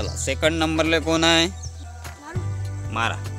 चला second number ले कौन है? मारा।